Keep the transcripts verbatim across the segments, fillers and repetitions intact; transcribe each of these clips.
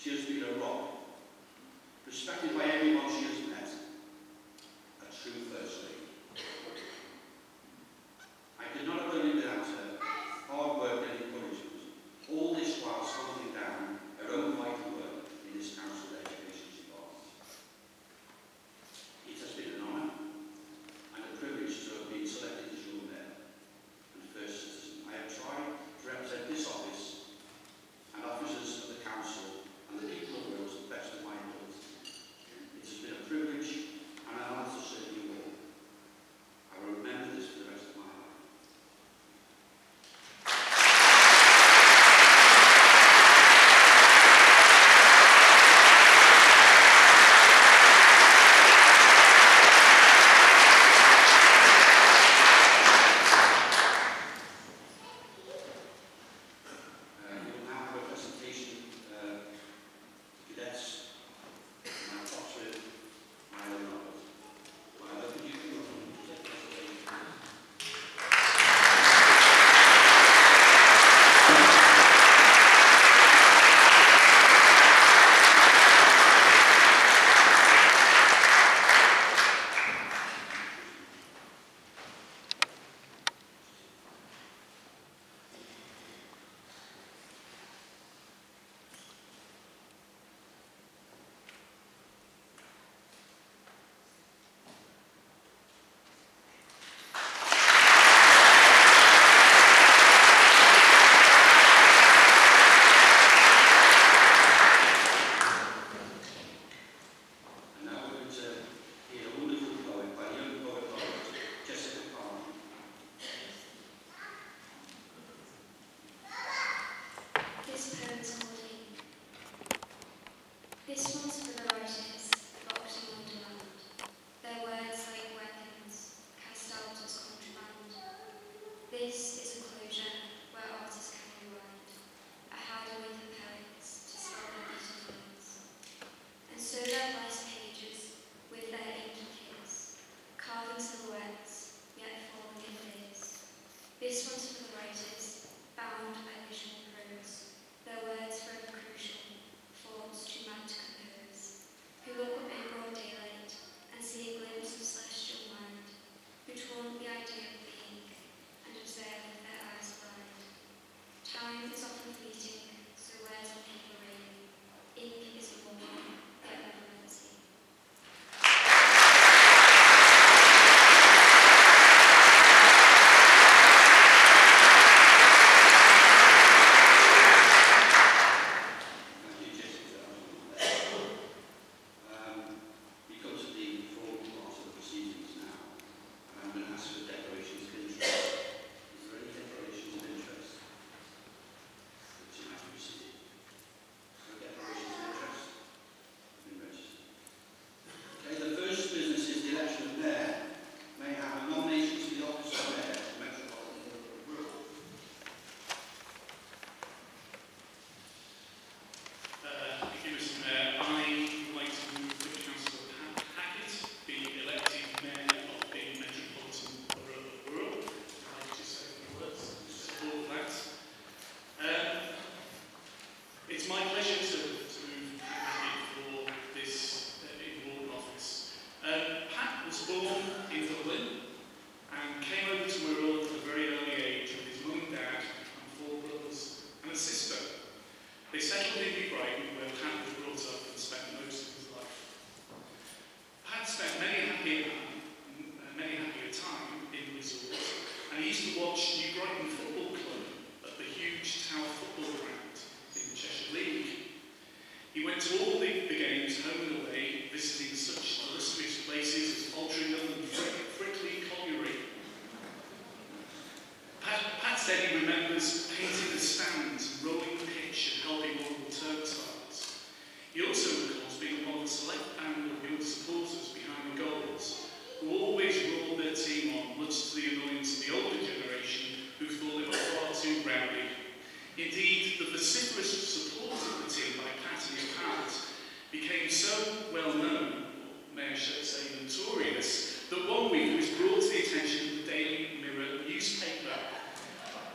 she has been a rock, respected by everyone she has met, a true first lady. I could not have done it without her hard work and encouragement, all this while slowing down her own vital work in this Council of Education Department. It has been an honour and a privilege to have been selected as your mayor and first citizen. I have tried to represent this office and officers of the Council and the people of Wales to the best of my ability. It has been a privilege and an honour to serve you all. I will remember this for the rest of my life.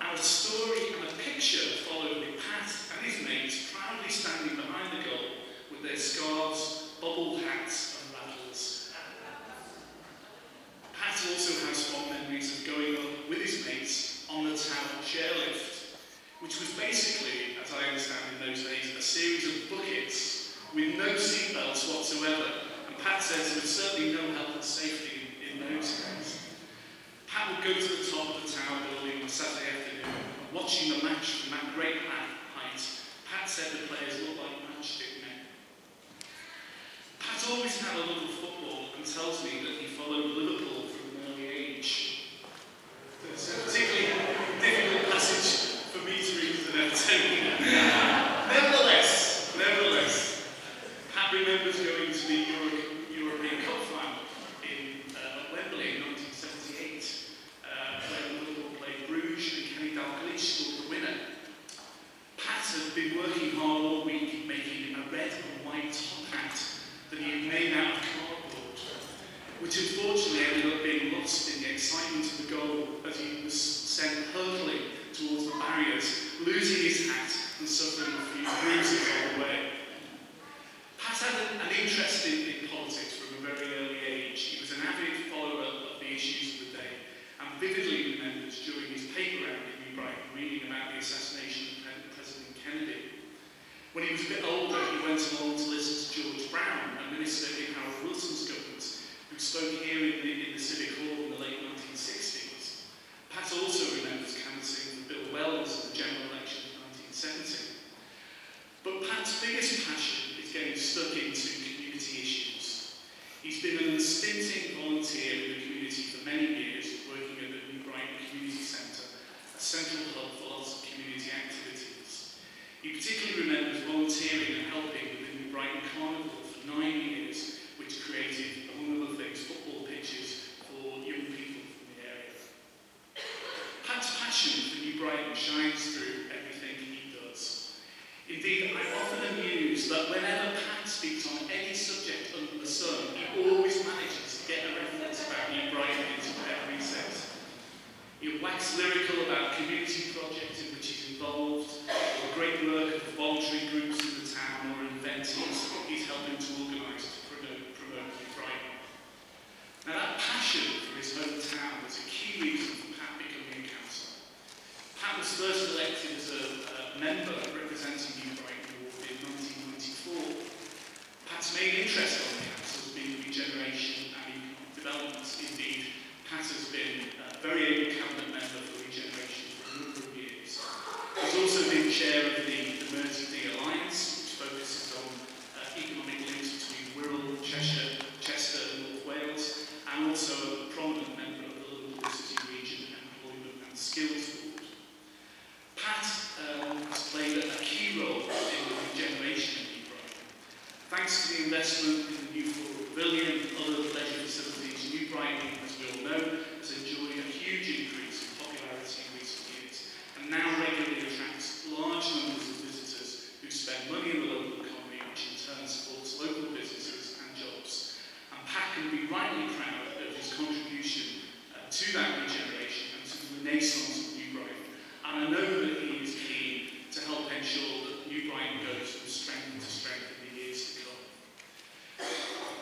A story and a picture Fisher followed with Pat and his mates proudly standing behind the goal with their scarves, bubbled hats and rattles. Pat also has fond memories of going up with his mates on the town chairlift, which was basically, as I understand in those days, a series of buckets with no seatbelts whatsoever. And Pat says there was certainly no health and safety in those days. Pat would go to the top of the tower building on a Saturday afternoon, watching the match from that great height. Pat said the players looked like matchstick men. Pat always had a love of football and tells me that he followed Liverpool from an early age. It's a particularly difficult passage for me to read and entertain. Nevertheless, nevertheless, Pat remembers going to the Euro European Cup final in uh, Wembley in nineteen seventy-eight. Scored the winner. Pat had been working hard all week making a red and white top hat that he had made out of cardboard, which unfortunately ended up being lost in the excitement of the goal as he was sent hurtling towards the barriers, losing his hat and suffering a few bruises on the way. Pat had an interest in, in politics from a very early age. He was an avid follower of the issues of the day and vividly remembers during his paper round reading about the assassination of President Kennedy. When he was a bit older, he went along to listen to George Brown, a minister in Harold Wilson's government, who spoke here in the, in the Civic Hall in the late nineteen sixties. Pat also remembers canvassing for Bill Wells in the general election of nineteen seventy. But Pat's biggest passion is getting stuck into community issues. He's been an unstinting volunteer in the community for many years, working at the New Brighton Community Centre, central hub for lots of community activities. He particularly remembers volunteering and helping within the Brighton Carnival for nine years, which created, among other things, football pitches for young people from the area. Pat's passion for New Brighton shines through everything he does. Indeed, I'm often amused that whenever Pat speaks on any subject under the sun, he always manages to get a reference about New Brighton into every set. He waxed lyrical about community projects in which he's involved, or great work of voluntary groups in the town or inventors he's helping to organise to promote, promote in Brighton. Now that passion for his hometown was a key reason for Pat becoming a councillor. Pat was first elected as a, a member representing New Brighton Ward in nineteen ninety-four. Pat's main interest on the council has been regeneration and economic development. Indeed, Pat has been a very able cabinet member for regeneration for a number of years. He's also been chair of the, the Mersey Alliance, which focuses on uh, economic links between Wirral, Cheshire, Chester and North Wales, and also a prominent member of the Liverpool City Region Employment and Skills Board. Pat um, has played a key role in the regeneration of New Brighton. Thanks to the investment in the new Floral Pavilion and other leisure facilities, New Brighton, know, has enjoyed a huge increase in popularity in recent years and now regularly attracts large numbers of visitors who spend money in the local economy, which in turn supports local businesses and jobs. And Pat can be rightly proud of his contribution uh, to that regeneration and to the renaissance of New Brighton. And I know that he is keen to help ensure that New Brighton goes from strength to strength in the years to come.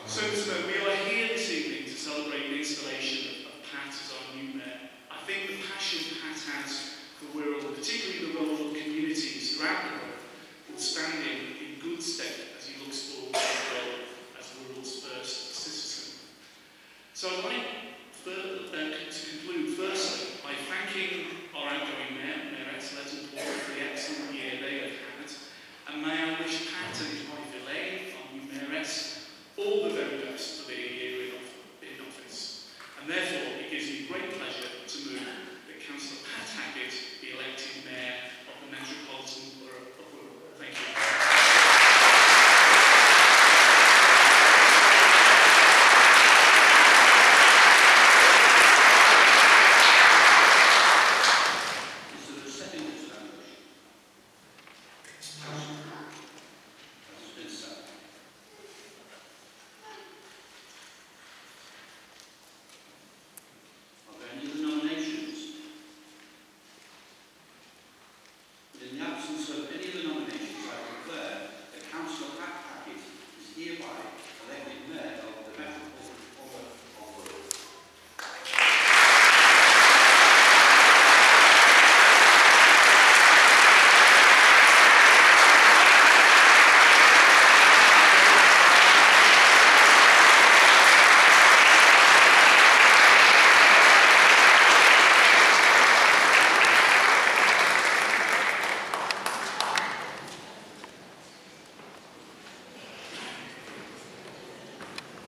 So, so we are here this evening to celebrate the installation Pat as our new mayor. I think the passion Pat has for Wirral, particularly the role of communities throughout the